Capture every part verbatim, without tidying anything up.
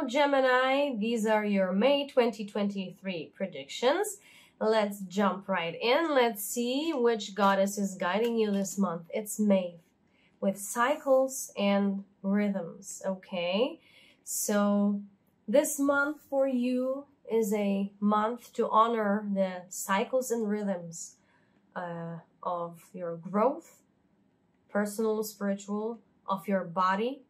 Hello, Gemini. These are your May twenty twenty-three predictions. Let's jump right in. Let's see which goddess is guiding you this month. It's Maeve with cycles and rhythms, okay? So this month for you is a month to honor the cycles and rhythms uh, of your growth, personal, spiritual, of your body.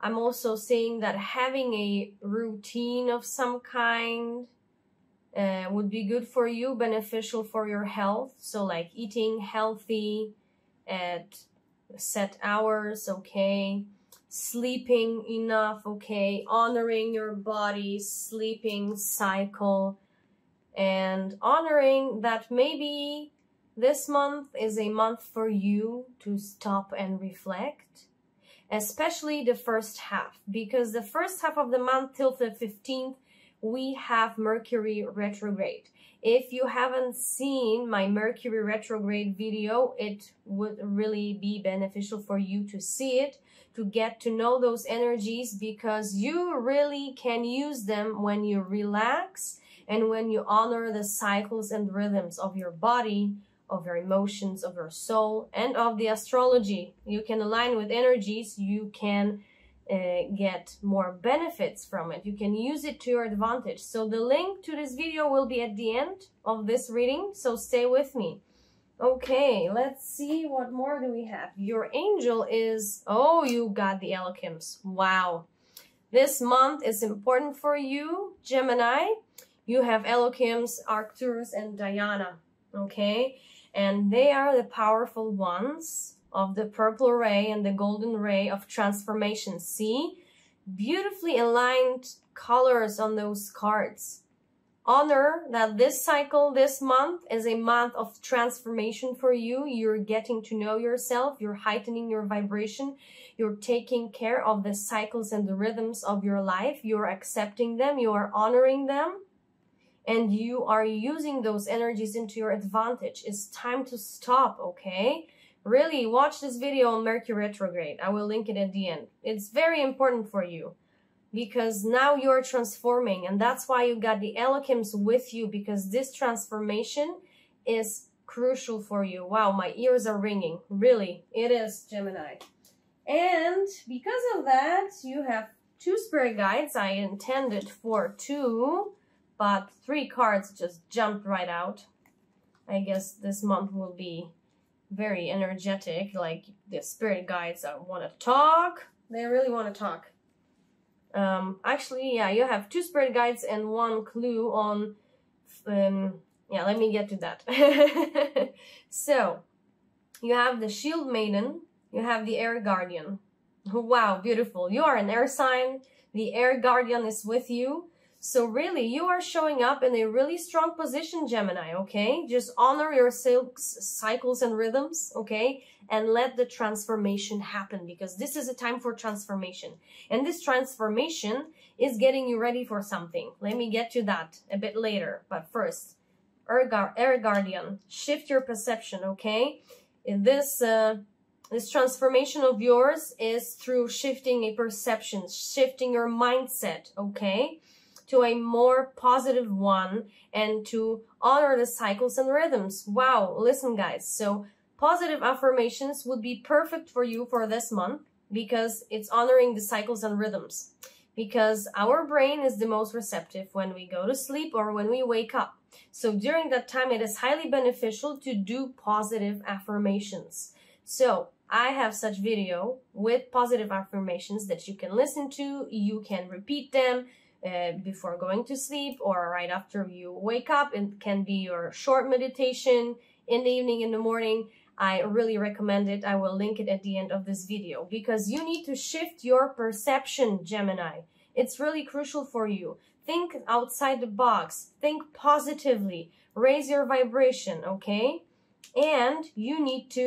I'm also saying that having a routine of some kind uh, would be good for you, beneficial for your health. So like eating healthy at set hours, okay? Sleeping enough, okay? Honoring your body, sleeping cycle, and honoring that maybe this month is a month for you to stop and reflect. Especially the first half, because the first half of the month till the fifteenth, we have Mercury retrograde. If you haven't seen my Mercury retrograde video, it would really be beneficial for you to see it, to get to know those energies, because you really can use them when you relax and when you honor the cycles and rhythms of your body, of your emotions, of your soul, and of the astrology. You can align with energies, you can uh, get more benefits from it, you can use it to your advantage. So the link to this video will be at the end of this reading, so stay with me. Okay, let's see what more do we have. Your angel is, oh, you got the Elohims. Wow. This month is important for you, Gemini. You have Elohims, Arcturus, and Diana, okay? And they are the powerful ones of the purple ray and the golden ray of transformation. See? Beautifully aligned colors on those cards. Honor that this cycle, this month, is a month of transformation for you. You're getting to know yourself. You're heightening your vibration. You're taking care of the cycles and the rhythms of your life. You're accepting them. You are honoring them. And you are using those energies into your advantage. It's time to stop, okay? Really, watch this video on Mercury retrograde. I will link it at the end. It's very important for you, because now you're transforming, and that's why you got the Elohims with you, because this transformation is crucial for you. Wow, my ears are ringing. Really, it is, Gemini. And because of that, you have two spirit guides. I intended for two, but three cards just jumped right out. I guess this month will be very energetic. Like, the spirit guides want to talk. They really want to talk. Um, actually, yeah, you have two spirit guides and one clue on... Um, yeah, let me get to that. So, you have the Shield Maiden. You have the Air Guardian. Wow, beautiful. You are an air sign. The Air Guardian is with you. So really, you are showing up in a really strong position, Gemini, okay? Just honor your cycles and rhythms, okay? And let the transformation happen, because this is a time for transformation. And this transformation is getting you ready for something. Let me get to that a bit later. But first, Air Guardian, shift your perception, okay? In this... Uh, This transformation of yours is through shifting a perception, shifting your mindset, okay? To a more positive one, and to honor the cycles and rhythms. Wow, listen guys, so positive affirmations would be perfect for you for this month, because it's honoring the cycles and rhythms. Because our brain is the most receptive when we go to sleep or when we wake up. So during that time, it is highly beneficial to do positive affirmations. So I have such video with positive affirmations that you can listen to, you can repeat them, Uh, before going to sleep or right after you wake up. It can be your short meditation in the evening, in the morning. I really recommend it. I will link it at the end of this video, because you need to shift your perception, Gemini. It's really crucial for you. Think outside the box. Think positively. Raise your vibration, okay? And you need to,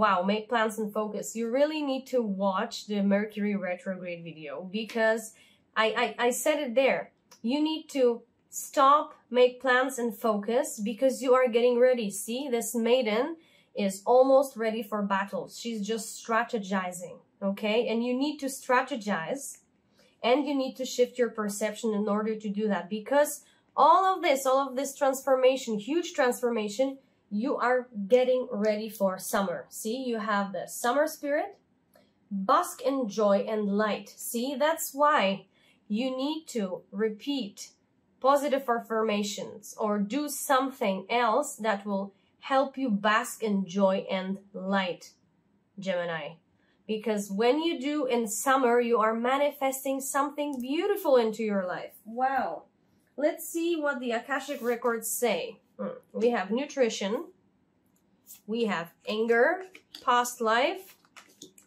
wow, make plans and focus. You really need to watch the Mercury retrograde video, because I, I, I said it there. You need to stop, make plans, and focus, because you are getting ready. See, this maiden is almost ready for battle. She's just strategizing, okay? And you need to strategize and you need to shift your perception in order to do that, because all of this, all of this transformation, huge transformation, you are getting ready for summer. See, you have the summer spirit, bask in joy and light. See, that's why you need to repeat positive affirmations or do something else that will help you bask in joy and light, Gemini. Because when you do in summer, you are manifesting something beautiful into your life. Wow. Let's see what the Akashic Records say. Hmm. We have nutrition. We have anger, past life,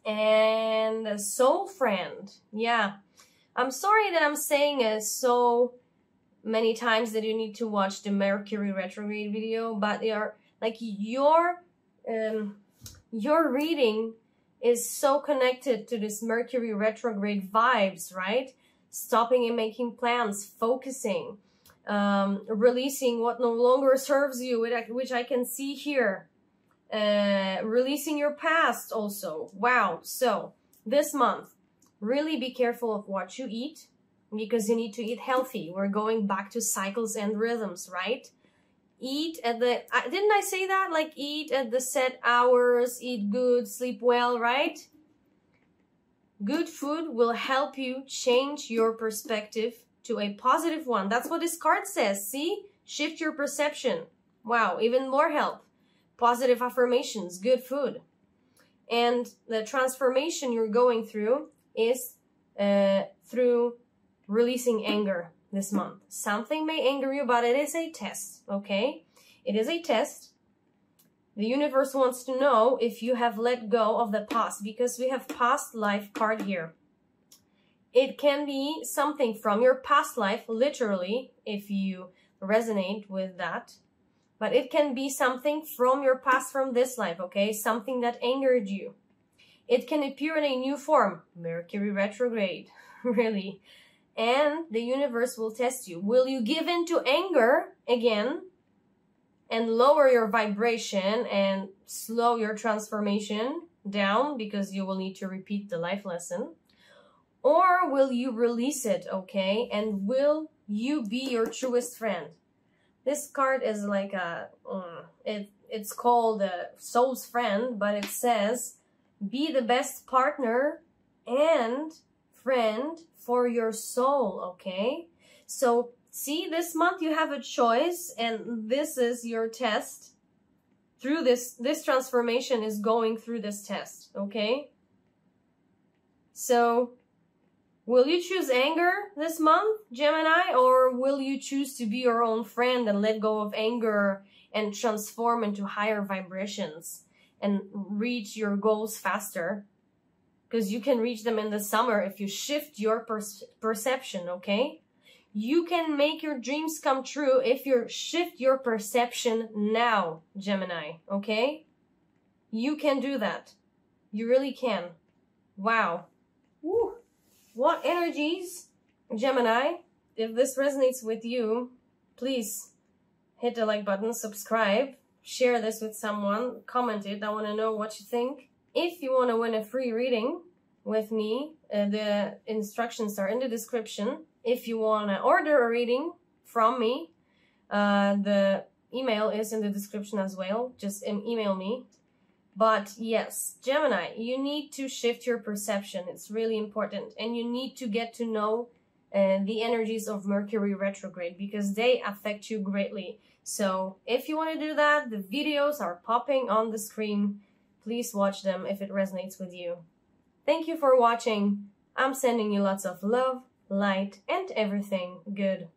and a soul friend. Yeah. I'm sorry that I'm saying it so many times that you need to watch the Mercury retrograde video, but they are like your, um, your reading is so connected to this Mercury retrograde vibes, right? Stopping and making plans, focusing, um, releasing what no longer serves you, which I can see here, uh, releasing your past also. Wow. So this month, really be careful of what you eat, because you need to eat healthy. We're going back to cycles and rhythms, right? Eat at the, didn't I say that? Like eat at the set hours, eat good, sleep well, right? Good food will help you change your perspective to a positive one. That's what this card says. See? Shift your perception. Wow, even more help. Positive affirmations, good food. And the transformation you're going through is uh, through releasing anger this month. Something may anger you, but it is a test, okay? It is a test. The universe wants to know if you have let go of the past, because we have past life card here. It can be something from your past life, literally, if you resonate with that. But it can be something from your past, from this life, okay? Something that angered you. It can appear in a new form, Mercury retrograde, really. And the universe will test you. Will you give in to anger again and lower your vibration and slow your transformation down, because you will need to repeat the life lesson? Or will you release it, okay? And will you be your truest friend? This card is like a, uh, it, it's called a soul's friend, but it says, be the best partner and friend for your soul, okay? So, see, this month you have a choice, and this is your test. Through this, this transformation is going through this test, okay? So, will you choose anger this month, Gemini, or will you choose to be your own friend and let go of anger and transform into higher vibrations and reach your goals faster? Because you can reach them in the summer if you shift your perception, okay? You can make your dreams come true if you shift your perception now, Gemini, okay? You can do that. You really can. Wow. Woo. What energies, Gemini. If this resonates with you, please hit the like button, subscribe. Share this with someone, comment it. I want to know what you think. If you want to win a free reading with me, uh, the instructions are in the description. If you want to order a reading from me, uh, the email is in the description as well. Just email me. But yes, Gemini, you need to shift your perception. It's really important. And you need to get to know uh, the energies of Mercury retrograde, because they affect you greatly. So if you want to do that, the videos are popping on the screen. Please watch them if it resonates with you. Thank you for watching. I'm sending you lots of love, light, and everything good.